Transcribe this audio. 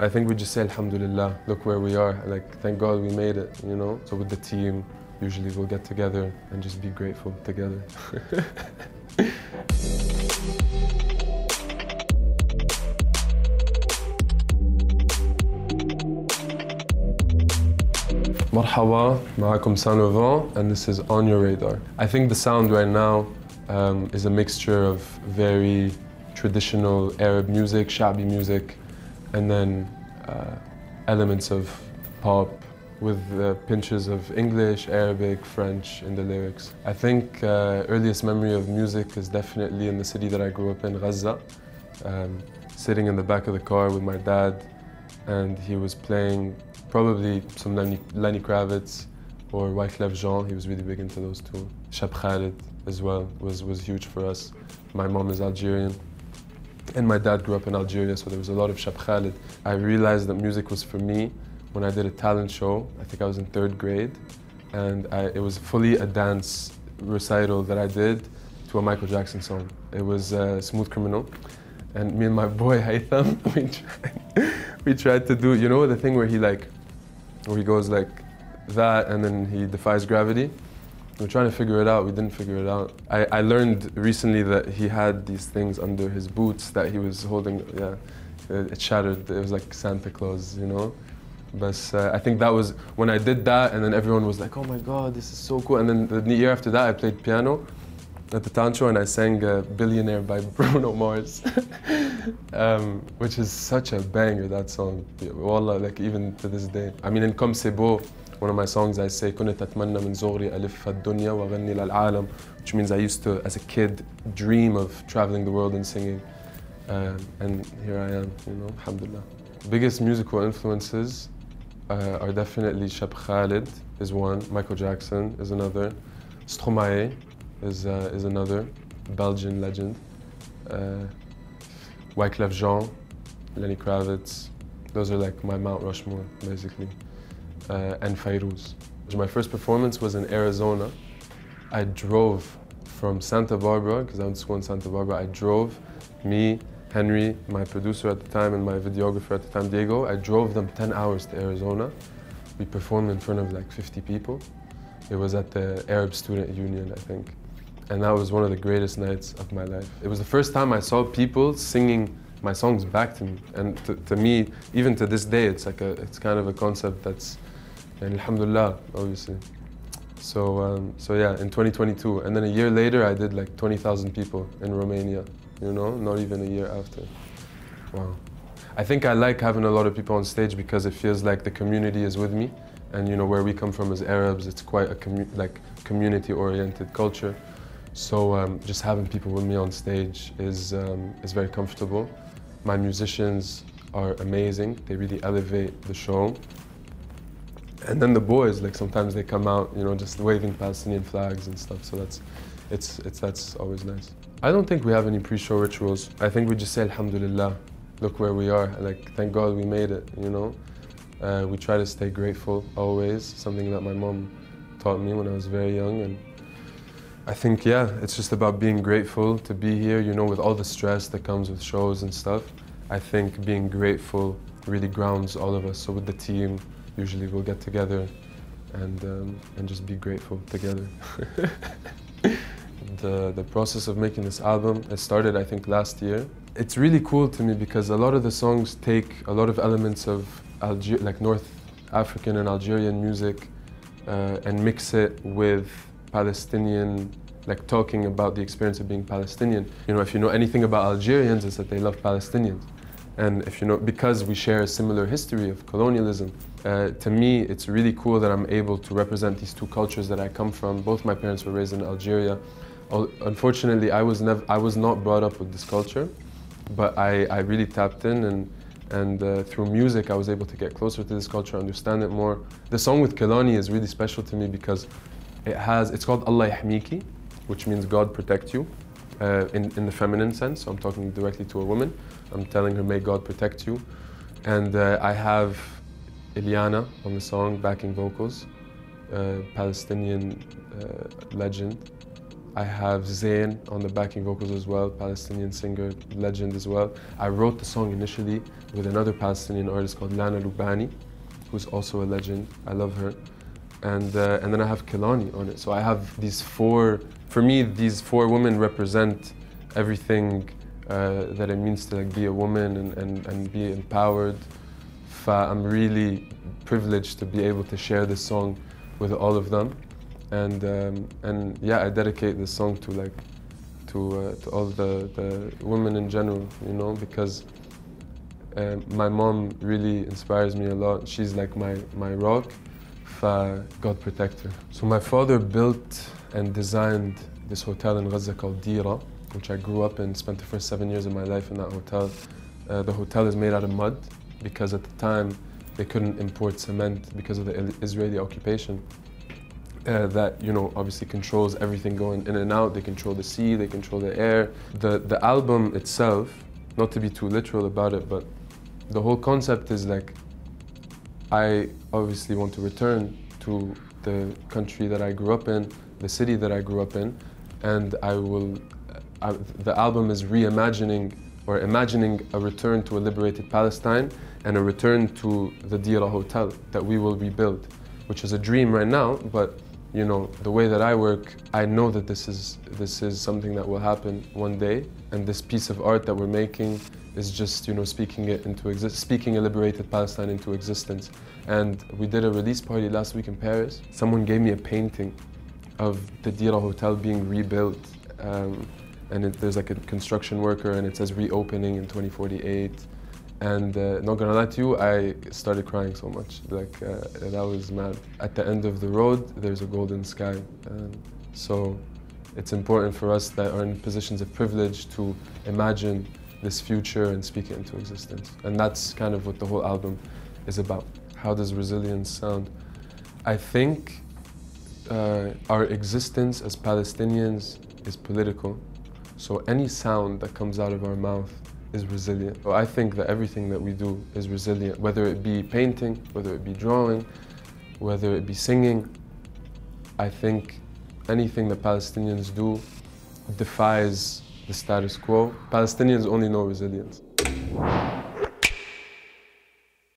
I think we just say Alhamdulillah, look where we are, like thank God we made it, you know. So with the team, usually we'll get together and just be grateful together. Marhaba, Ma'akum Saint Levant, and this is On Your Radar. I think the sound right now is a mixture of very traditional Arab music, Sha'abi music, and then elements of pop with pinches of English, Arabic, French in the lyrics. I think earliest memory of music is definitely in the city that I grew up in, Gaza, sitting in the back of the car with my dad, and he was playing probably some Lenny Kravitz or Wyclef Jean. He was really big into those two. Shab Khaled as well was huge for us. My mom is Algerian, and my dad grew up in Algeria, so there was a lot of Shab Khaled. I realized that music was for me when I did a talent show. I think I was in 3rd grade, and it was fully a dance recital that I did to a Michael Jackson song. It was Smooth Criminal, and me and my boy Haytham, we tried to do, you know, the thing where he like, where he goes like that and then he defies gravity. We're trying to figure it out. We didn't figure it out. I learned recently that he had these things under his boots that he was holding. Yeah, it shattered. It was like Santa Claus, you know. But I think that was when I did that, and then everyone was like, "Oh my God, this is so cool!" And then the year after that, I played piano at the talent show and I sang "Billionaire" by Bruno Mars, which is such a banger. That song, wallah, like even to this day. I mean, in "Comme c'est beau," one of my songs, I say, كنت أتمنى من صغري ألف الدنيا وأغني للعالم, which means I used to, as a kid, dream of traveling the world and singing. And here I am, you know, alhamdulillah. Biggest musical influences are definitely Shab Khaled is one, Michael Jackson is another, Stromae is another, Belgian legend, Wyclef Jean, Lenny Kravitz. Those are like my Mount Rushmore, basically. And Fayrouz. My first performance was in Arizona. I drove from Santa Barbara, because I went to school in Santa Barbara. I drove, me, Henry, my producer at the time, and my videographer at the time, Diego. I drove them 10 hours to Arizona. We performed in front of like 50 people. It was at the Arab Student Union, I think. And that was one of the greatest nights of my life. It was the first time I saw people singing my songs back to me. And to me, even to this day, it's like it's kind of a concept that's, and alhamdulillah, obviously. So yeah, in 2022. And then a year later, I did like 20,000 people in Romania, you know, not even a year after. Wow. I think I like having a lot of people on stage because it feels like the community is with me. And you know, where we come from as Arabs, it's quite a community-oriented culture. So just having people with me on stage is very comfortable. My musicians are amazing. They really elevate the show. And then the boys, like sometimes they come out, you know, just waving Palestinian flags and stuff. So that's always nice. I don't think we have any pre-show rituals. I think we just say Alhamdulillah, look where we are. Like thank God we made it, you know. We try to stay grateful always. Something that my mom taught me when I was very young, and I think yeah, it's just about being grateful to be here. You know, with all the stress that comes with shows and stuff, I think being grateful really grounds all of us. So with the team, usually we'll get together and just be grateful together. The process of making this album, it started I think last year. It's really cool to me because a lot of the songs take a lot of elements of like North African and Algerian music and mix it with Palestinian, like talking about the experience of being Palestinian. You know, if you know anything about Algerians, it's that they love Palestinians. And if you know, because we share a similar history of colonialism, to me, it's really cool that I'm able to represent these two cultures that I come from. Both my parents were raised in Algeria. Unfortunately, I was not brought up with this culture, but I really tapped in, and through music, I was able to get closer to this culture, understand it more. The song with Kehlani is really special to me because it's called Allah Yahmiki, which means God protect you. In the feminine sense, so I'm talking directly to a woman. I'm telling her, may God protect you. And I have Elyanna on the song, backing vocals, Palestinian legend, I have Zayn on the backing vocals as well, Palestinian singer, legend as well. I wrote the song initially with another Palestinian artist called Lana Lubani, who's also a legend. I love her. And then I have Kehlani on it. So I have these four, for me, these four women represent everything that it means to like, be a woman and be empowered. I'm really privileged to be able to share this song with all of them. And yeah, I dedicate this song to like, to all the women in general, you know, because my mom really inspires me a lot. She's like my rock. God protect her. So my father built and designed this hotel in Gaza called Deira, which I grew up in, spent the first 7 years of my life in that hotel. The hotel is made out of mud because at the time they couldn't import cement because of the Israeli occupation that, you know, obviously controls everything going in and out. They control the sea, they control the air. The album itself, not to be too literal about it, but the whole concept is like, I obviously want to return to the country that I grew up in, the city that I grew up in, and the album is reimagining or imagining a return to a liberated Palestine and a return to the Deira Hotel that we will rebuild, which is a dream right now, but you know, the way that I work, I know that this is something that will happen one day, and this piece of art that we're making is just, you know, speaking a liberated Palestine into existence. And we did a release party last week in Paris. Someone gave me a painting of the Deira Hotel being rebuilt, and there's like a construction worker, and it says reopening in 2048. And not gonna lie to you, I started crying so much. Like that was mad. At the end of the road, there's a golden sky. So it's important for us that are in positions of privilege to imagine this future and speak it into existence. And that's kind of what the whole album is about. How does resilience sound? I think our existence as Palestinians is political. So any sound that comes out of our mouth is resilient. Well, I think that everything that we do is resilient, whether it be painting, whether it be drawing, whether it be singing. I think anything that Palestinians do defies the status quo. Palestinians only know resilience.